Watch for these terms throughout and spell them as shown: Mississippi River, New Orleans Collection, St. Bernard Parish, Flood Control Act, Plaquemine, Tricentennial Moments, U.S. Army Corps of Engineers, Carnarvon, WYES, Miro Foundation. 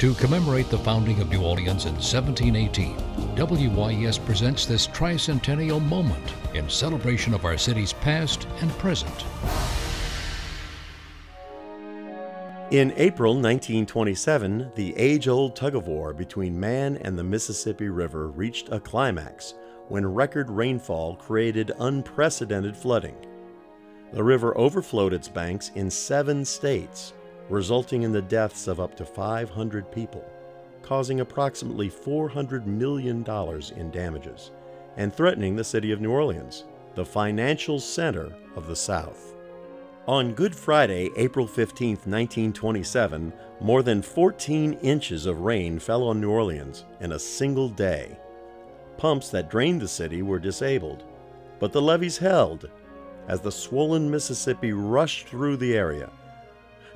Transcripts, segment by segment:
To commemorate the founding of New Orleans in 1718, WYES presents this tricentennial moment in celebration of our city's past and present. In April 1927, the age-old tug-of-war between man and the Mississippi River reached a climax when record rainfall created unprecedented flooding. The river overflowed its banks in 7 states, resulting in the deaths of up to 500 people, causing approximately $400 million in damages, and threatening the city of New Orleans, the financial center of the South. On Good Friday, April 15, 1927, more than 14 inches of rain fell on New Orleans in a single day. Pumps that drained the city were disabled, but the levees held as the swollen Mississippi rushed through the area.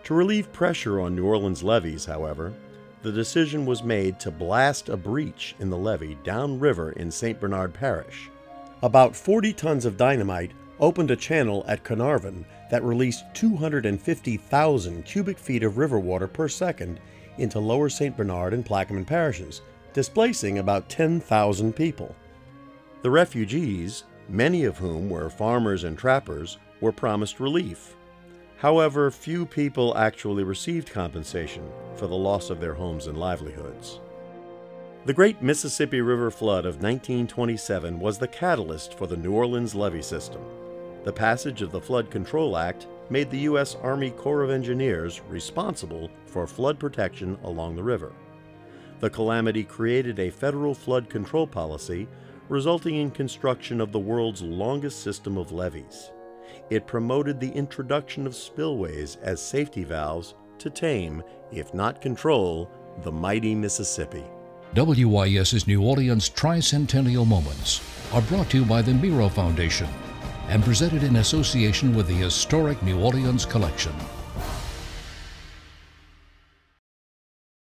To relieve pressure on New Orleans levees, however, the decision was made to blast a breach in the levee downriver in St. Bernard Parish. About 40 tons of dynamite opened a channel at Carnarvon that released 250,000 cubic feet of river water per second into lower St. Bernard and Plaquemine parishes, displacing about 10,000 people. The refugees, many of whom were farmers and trappers, were promised relief. However, few people actually received compensation for the loss of their homes and livelihoods. The Great Mississippi River Flood of 1927 was the catalyst for the New Orleans levee system. The passage of the Flood Control Act made the U.S. Army Corps of Engineers responsible for flood protection along the river. The calamity created a federal flood control policy, resulting in construction of the world's longest system of levees. It promoted the introduction of spillways as safety valves to tame, if not control, the mighty Mississippi. WYES's New Orleans Tricentennial Moments are brought to you by the Miro Foundation and presented in association with the historic New Orleans Collection.